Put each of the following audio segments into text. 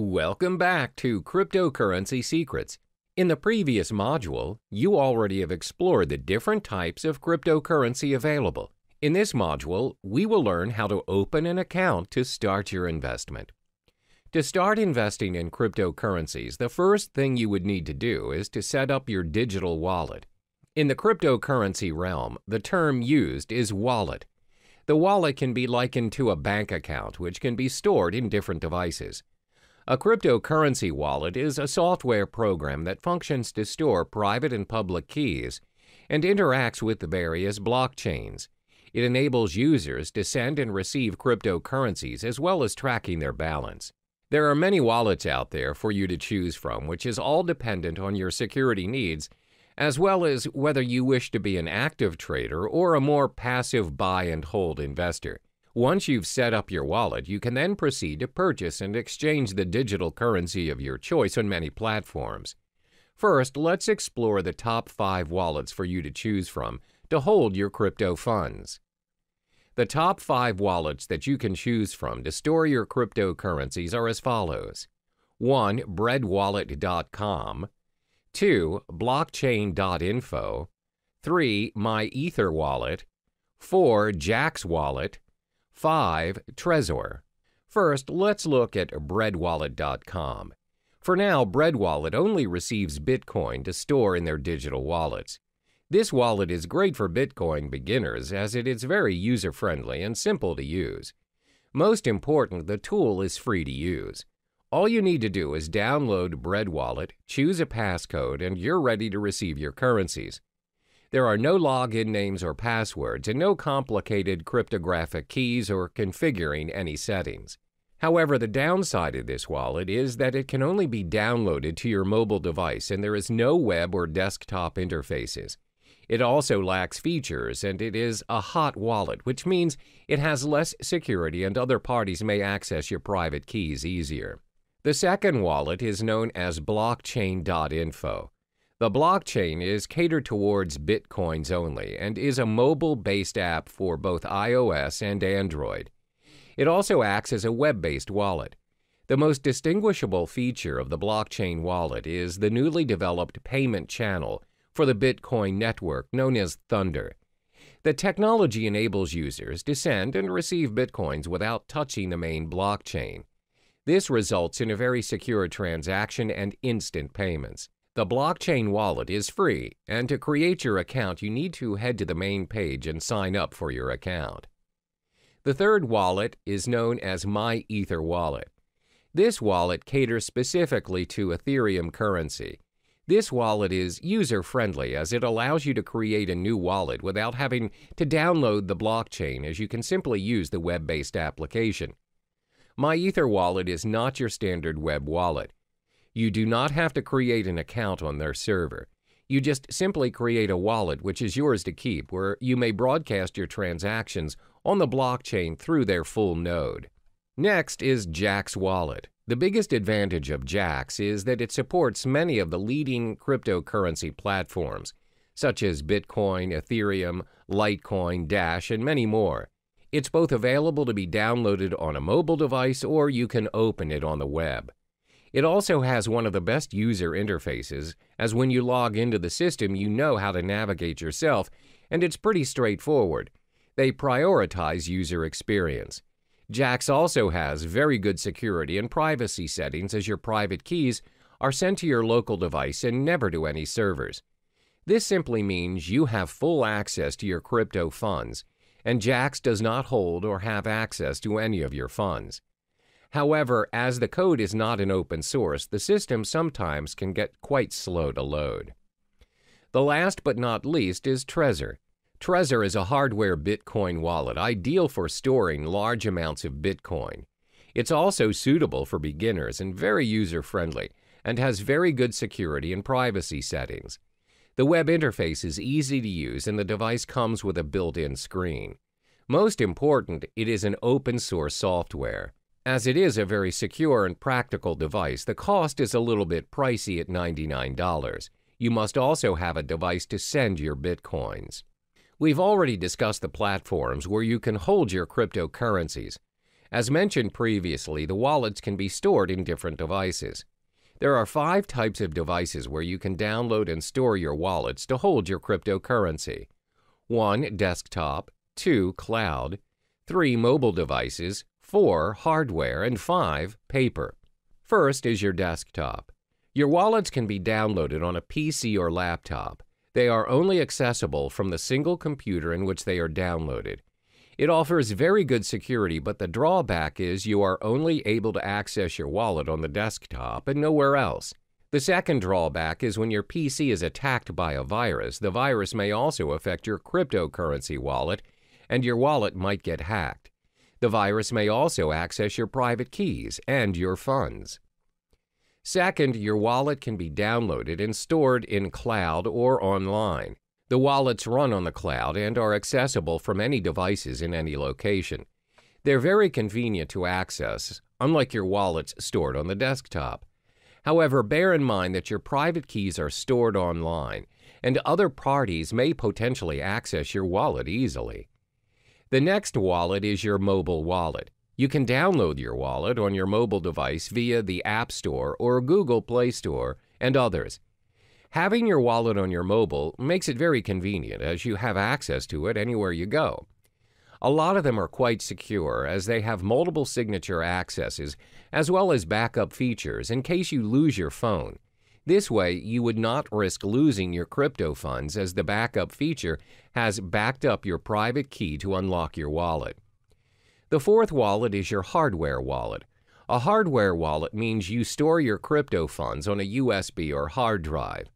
Welcome back to Cryptocurrency Secrets. In the previous module, you already have explored the different types of cryptocurrency available. In this module, we will learn how to open an account to start your investment. To start investing in cryptocurrencies, the first thing you would need to do is to set up your digital wallet. In the cryptocurrency realm, the term used is wallet. The wallet can be likened to a bank account, which can be stored in different devices. A cryptocurrency wallet is a software program that functions to store private and public keys and interacts with the various blockchains. It enables users to send and receive cryptocurrencies as well as tracking their balance. There are many wallets out there for you to choose from, which is all dependent on your security needs as well as whether you wish to be an active trader or a more passive buy and hold investor. Once you've set up your wallet, you can then proceed to purchase and exchange the digital currency of your choice on many platforms. First, let's explore the top 5 wallets for you to choose from to hold your crypto funds. The top 5 wallets that you can choose from to store your cryptocurrencies are as follows. 1. BreadWallet.com. 2. Blockchain.info. 3. MyEtherWallet. 4. Jaxx Wallet. 5. Trezor. First, let's look at breadwallet.com. For now, BreadWallet only receives Bitcoin to store in their digital wallets. This wallet is great for Bitcoin beginners as it is very user-friendly and simple to use. Most important, the tool is free to use. All you need to do is download BreadWallet, choose a passcode, and you're ready to receive your currencies. There are no login names or passwords and no complicated cryptographic keys or configuring any settings. However, the downside of this wallet is that it can only be downloaded to your mobile device and there is no web or desktop interfaces. It also lacks features and it is a hot wallet, which means it has less security and other parties may access your private keys easier. The second wallet is known as blockchain.info. The blockchain is catered towards Bitcoins only and is a mobile-based app for both iOS and Android. It also acts as a web-based wallet. The most distinguishable feature of the blockchain wallet is the newly developed payment channel for the Bitcoin network known as Thunder. The technology enables users to send and receive Bitcoins without touching the main blockchain. This results in a very secure transaction and instant payments. The blockchain wallet is free, and to create your account, you need to head to the main page and sign up for your account. The third wallet is known as MyEtherWallet. This wallet caters specifically to Ethereum currency. This wallet is user-friendly as it allows you to create a new wallet without having to download the blockchain, as you can simply use the web-based application. MyEtherWallet is not your standard web wallet. You do not have to create an account on their server. You just simply create a wallet which is yours to keep, where you may broadcast your transactions on the blockchain through their full node. Next is Jaxx Wallet. The biggest advantage of Jaxx is that it supports many of the leading cryptocurrency platforms, such as Bitcoin, Ethereum, Litecoin, Dash, and many more. It's both available to be downloaded on a mobile device or you can open it on the web. It also has one of the best user interfaces, as when you log into the system, you know how to navigate yourself, and it's pretty straightforward. They prioritize user experience. Jaxx also has very good security and privacy settings, as your private keys are sent to your local device and never to any servers. This simply means you have full access to your crypto funds, and Jaxx does not hold or have access to any of your funds. However, as the code is not an open source, the system sometimes can get quite slow to load. The last but not least is Trezor. Trezor is a hardware Bitcoin wallet ideal for storing large amounts of Bitcoin. It's also suitable for beginners and very user-friendly and has very good security and privacy settings. The web interface is easy to use and the device comes with a built-in screen. Most important, it is an open-source software. As it is a very secure and practical device, the cost is a little bit pricey at $99. You must also have a device to send your Bitcoins. We've already discussed the platforms where you can hold your cryptocurrencies. As mentioned previously, the wallets can be stored in different devices. There are 5 types of devices where you can download and store your wallets to hold your cryptocurrency. 1. Desktop. 2. Cloud. 3. Mobile devices. 4. Hardware. And 5. Paper. First is your desktop. Your wallets can be downloaded on a PC or laptop. They are only accessible from the single computer in which they are downloaded. It offers very good security, but the drawback is you are only able to access your wallet on the desktop and nowhere else. The second drawback is when your PC is attacked by a virus, the virus may also affect your cryptocurrency wallet, and your wallet might get hacked. The virus may also access your private keys and your funds. Second, your wallet can be downloaded and stored in cloud or online. The wallets run on the cloud and are accessible from any devices in any location. They're very convenient to access, unlike your wallets stored on the desktop. However, bear in mind that your private keys are stored online, and other parties may potentially access your wallet easily. The next wallet is your mobile wallet. You can download your wallet on your mobile device via the App Store or Google Play Store and others. Having your wallet on your mobile makes it very convenient as you have access to it anywhere you go. A lot of them are quite secure as they have multiple signature accesses as well as backup features in case you lose your phone. This way, you would not risk losing your crypto funds as the backup feature has backed up your private key to unlock your wallet. The fourth wallet is your hardware wallet. A hardware wallet means you store your crypto funds on a USB or hard drive.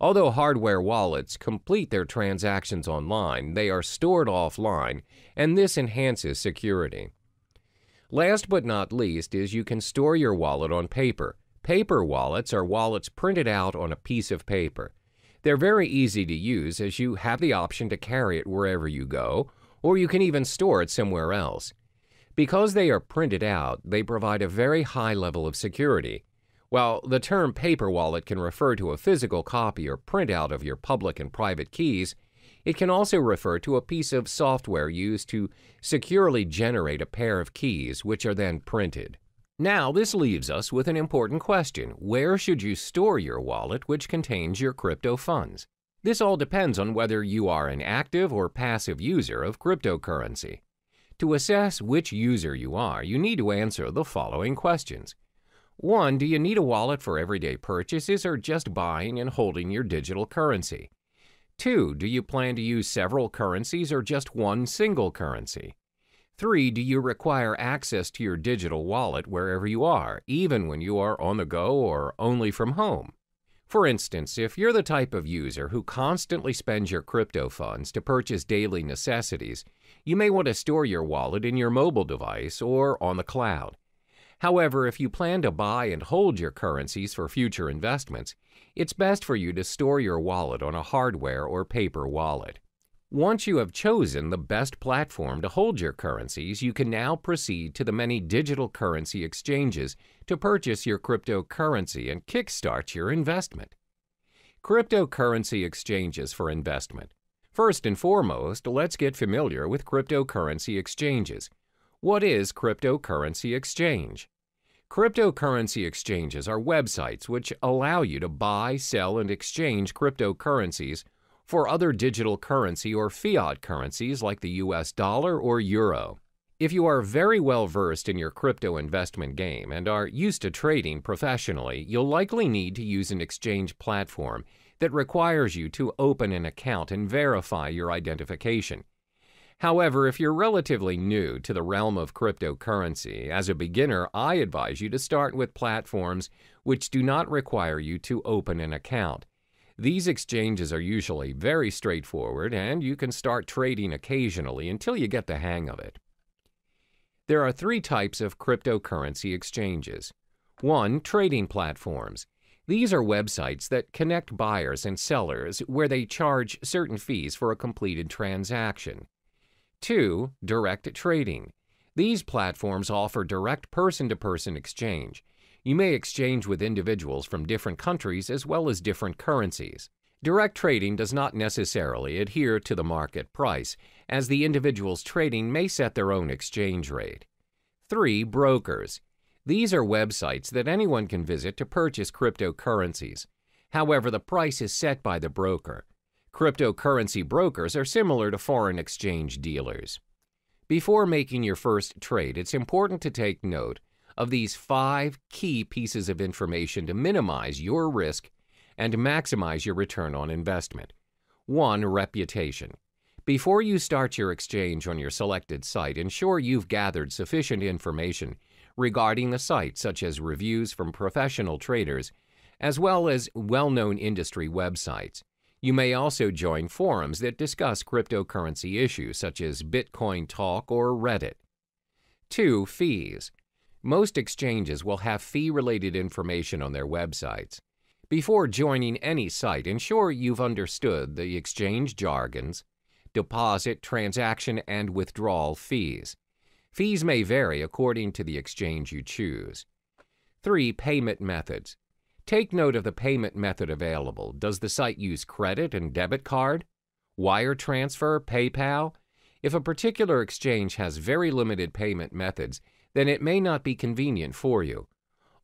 Although hardware wallets complete their transactions online, they are stored offline, and this enhances security. Last but not least is you can store your wallet on paper. Paper wallets are wallets printed out on a piece of paper. They're very easy to use as you have the option to carry it wherever you go, or you can even store it somewhere else. Because they are printed out, they provide a very high level of security. While the term paper wallet can refer to a physical copy or printout of your public and private keys, it can also refer to a piece of software used to securely generate a pair of keys, which are then printed. Now, this leaves us with an important question. Where should you store your wallet which contains your crypto funds? This all depends on whether you are an active or passive user of cryptocurrency. To assess which user you are, you need to answer the following questions. 1. Do you need a wallet for everyday purchases or just buying and holding your digital currency? 2. Do you plan to use several currencies or just one single currency? 3. Do you require access to your digital wallet wherever you are, even when you are on the go or only from home? For instance, if you're the type of user who constantly spends your crypto funds to purchase daily necessities, you may want to store your wallet in your mobile device or on the cloud. However, if you plan to buy and hold your currencies for future investments, it's best for you to store your wallet on a hardware or paper wallet. Once you have chosen the best platform to hold your currencies, you can now proceed to the many digital currency exchanges to purchase your cryptocurrency and kickstart your investment. Cryptocurrency exchanges for investment. First and foremost, let's get familiar with cryptocurrency exchanges. What is cryptocurrency exchange? Cryptocurrency exchanges are websites which allow you to buy, sell, and exchange cryptocurrencies for other digital currency or fiat currencies like the US dollar or euro. If you are very well versed in your crypto investment game and are used to trading professionally, you'll likely need to use an exchange platform that requires you to open an account and verify your identification. However, if you're relatively new to the realm of cryptocurrency, as a beginner, I advise you to start with platforms which do not require you to open an account. These exchanges are usually very straightforward, and you can start trading occasionally until you get the hang of it. There are 3 types of cryptocurrency exchanges. 1. Trading platforms. These are websites that connect buyers and sellers where they charge certain fees for a completed transaction. 2. Direct trading. These platforms offer direct person-to-person exchange. You may exchange with individuals from different countries as well as different currencies. Direct trading does not necessarily adhere to the market price, as the individuals trading may set their own exchange rate. three brokers. These are websites that anyone can visit to purchase cryptocurrencies. However, the price is set by the broker. Cryptocurrency brokers are similar to foreign exchange dealers. Before making your first trade, it's important to take note of these 5 key pieces of information to minimize your risk and maximize your return on investment. 1. Reputation. Before you start your exchange on your selected site, ensure you've gathered sufficient information regarding the site, such as reviews from professional traders, as well as well-known industry websites. You may also join forums that discuss cryptocurrency issues, such as Bitcoin Talk or Reddit. 2. Fees. Most exchanges will have fee-related information on their websites. Before joining any site, ensure you've understood the exchange jargons, deposit, transaction, and withdrawal fees. Fees may vary according to the exchange you choose. 3. Payment methods. Take note of the payment method available. Does the site use credit and debit card, wire transfer, PayPal? If a particular exchange has very limited payment methods, then it may not be convenient for you.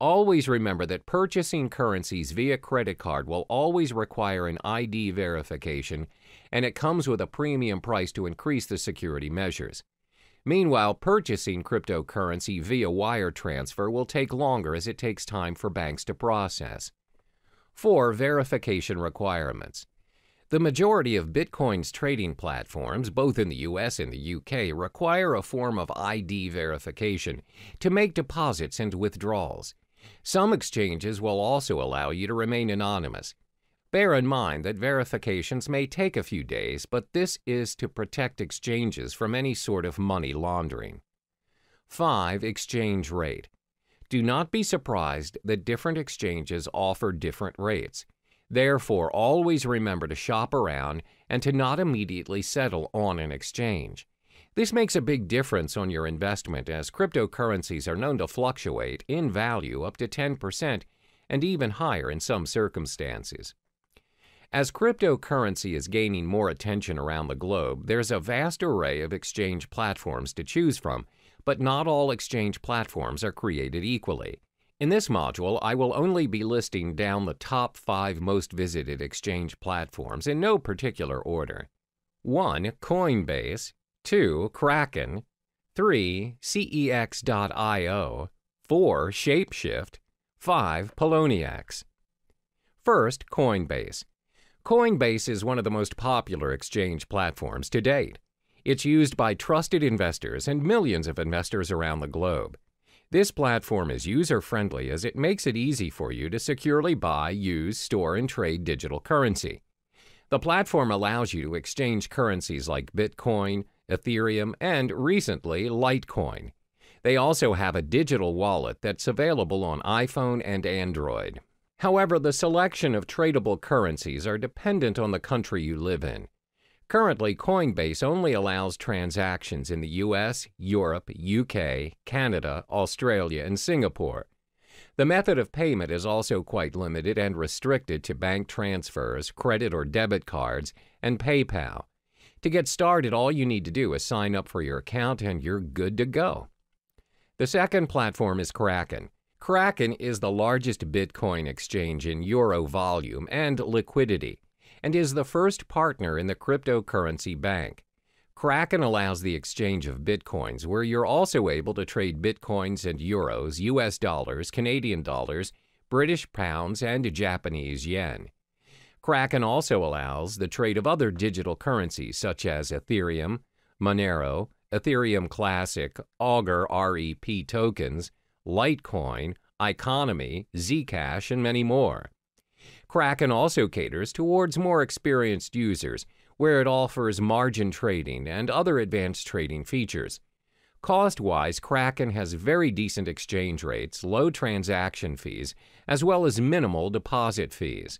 Always remember that purchasing currencies via credit card will always require an ID verification, and it comes with a premium price to increase the security measures. Meanwhile, purchasing cryptocurrency via wire transfer will take longer as it takes time for banks to process. 4. Verification requirements. The majority of Bitcoin's trading platforms, both in the US and the UK, require a form of ID verification to make deposits and withdrawals. Some exchanges will also allow you to remain anonymous. Bear in mind that verifications may take a few days, but this is to protect exchanges from any sort of money laundering. 5. Exchange rate. Do not be surprised that different exchanges offer different rates. Therefore, always remember to shop around and to not immediately settle on an exchange. This makes a big difference on your investment, as cryptocurrencies are known to fluctuate in value up to 10% and even higher in some circumstances. As cryptocurrency is gaining more attention around the globe, there's a vast array of exchange platforms to choose from, but not all exchange platforms are created equally. In this module, I will only be listing down the top 5 most visited exchange platforms in no particular order. 1. Coinbase. 2. Kraken. 3. CEX.io. 4. ShapeShift. 5. Poloniex. First, Coinbase. Coinbase is one of the most popular exchange platforms to date. It's used by trusted investors and millions of investors around the globe. This platform is user-friendly as it makes it easy for you to securely buy, use, store, and trade digital currency. The platform allows you to exchange currencies like Bitcoin, Ethereum, and recently, Litecoin. They also have a digital wallet that's available on iPhone and Android. However, the selection of tradable currencies are dependent on the country you live in. Currently, Coinbase only allows transactions in the US, Europe, UK, Canada, Australia, and Singapore. The method of payment is also quite limited and restricted to bank transfers, credit or debit cards, and PayPal. To get started, all you need to do is sign up for your account and you're good to go. The second platform is Kraken. Kraken is the largest Bitcoin exchange in euro volume and liquidity, and is the first partner in the cryptocurrency bank. Kraken allows the exchange of Bitcoins, where you're also able to trade Bitcoins and euros, US dollars, Canadian dollars, British pounds, and Japanese yen. Kraken also allows the trade of other digital currencies such as Ethereum, Monero, Ethereum Classic, Augur REP tokens, Litecoin, Iconomy, Zcash, and many more. Kraken also caters towards more experienced users, where it offers margin trading and other advanced trading features. Cost-wise, Kraken has very decent exchange rates, low transaction fees, as well as minimal deposit fees.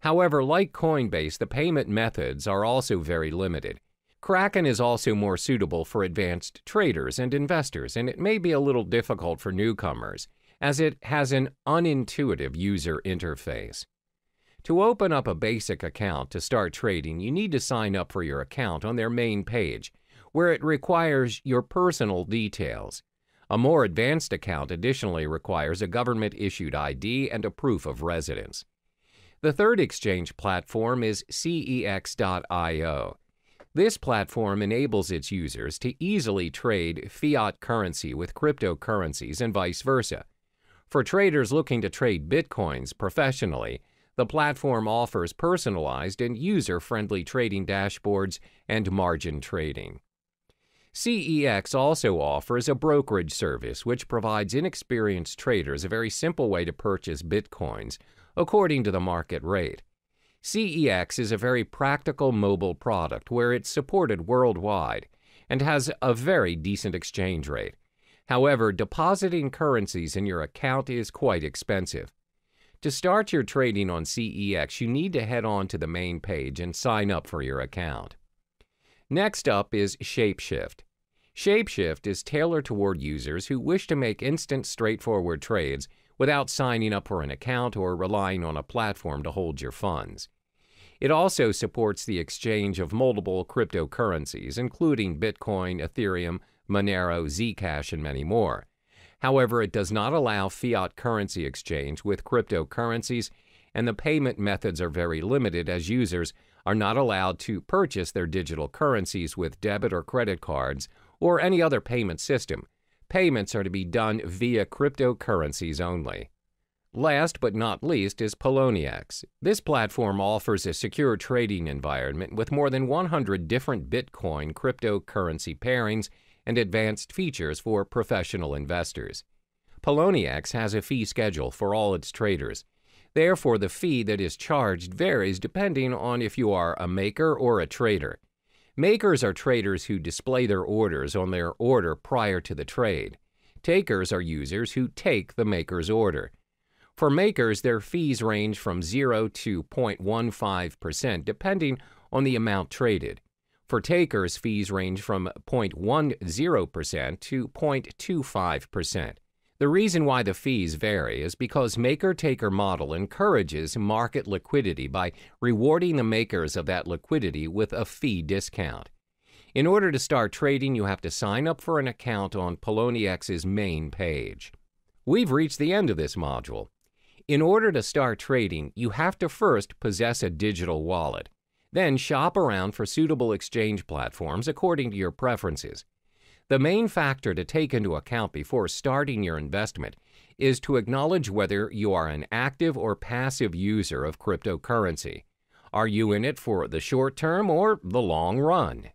However, like Coinbase, the payment methods are also very limited. Kraken is also more suitable for advanced traders and investors, and it may be a little difficult for newcomers, as it has an unintuitive user interface. To open up a basic account to start trading, you need to sign up for your account on their main page, where it requires your personal details. A more advanced account additionally requires a government-issued ID and a proof of residence. The third exchange platform is CEX.io. This platform enables its users to easily trade fiat currency with cryptocurrencies and vice versa. For traders looking to trade bitcoins professionally, the platform offers personalized and user-friendly trading dashboards and margin trading. CEX also offers a brokerage service which provides inexperienced traders a very simple way to purchase bitcoins according to the market rate. CEX is a very practical mobile product where it's supported worldwide and has a very decent exchange rate. However, depositing currencies in your account is quite expensive. To start your trading on CEX, you need to head on to the main page and sign up for your account. Next up is ShapeShift. ShapeShift is tailored toward users who wish to make instant, straightforward trades without signing up for an account or relying on a platform to hold your funds. It also supports the exchange of multiple cryptocurrencies, including Bitcoin, Ethereum, Monero, Zcash, and many more. However, it does not allow fiat currency exchange with cryptocurrencies, and the payment methods are very limited as users are not allowed to purchase their digital currencies with debit or credit cards or any other payment system. Payments are to be done via cryptocurrencies only. Last but not least is Poloniex. This platform offers a secure trading environment with more than 100 different Bitcoin cryptocurrency pairings and advanced features for professional investors. Poloniex has a fee schedule for all its traders. Therefore, the fee that is charged varies depending on if you are a maker or a trader. Makers are traders who display their orders on their order prior to the trade. Takers are users who take the maker's order. For makers, their fees range from 0 to 0.15% depending on the amount traded. For takers, fees range from 0.10% to 0.25%. The reason why the fees vary is because maker-taker model encourages market liquidity by rewarding the makers of that liquidity with a fee discount. In order to start trading, you have to sign up for an account on Poloniex's main page. We've reached the end of this module. In order to start trading, you have to first possess a digital wallet. Then shop around for suitable exchange platforms according to your preferences. The main factor to take into account before starting your investment is to acknowledge whether you are an active or passive user of cryptocurrency. Are you in it for the short term or the long run?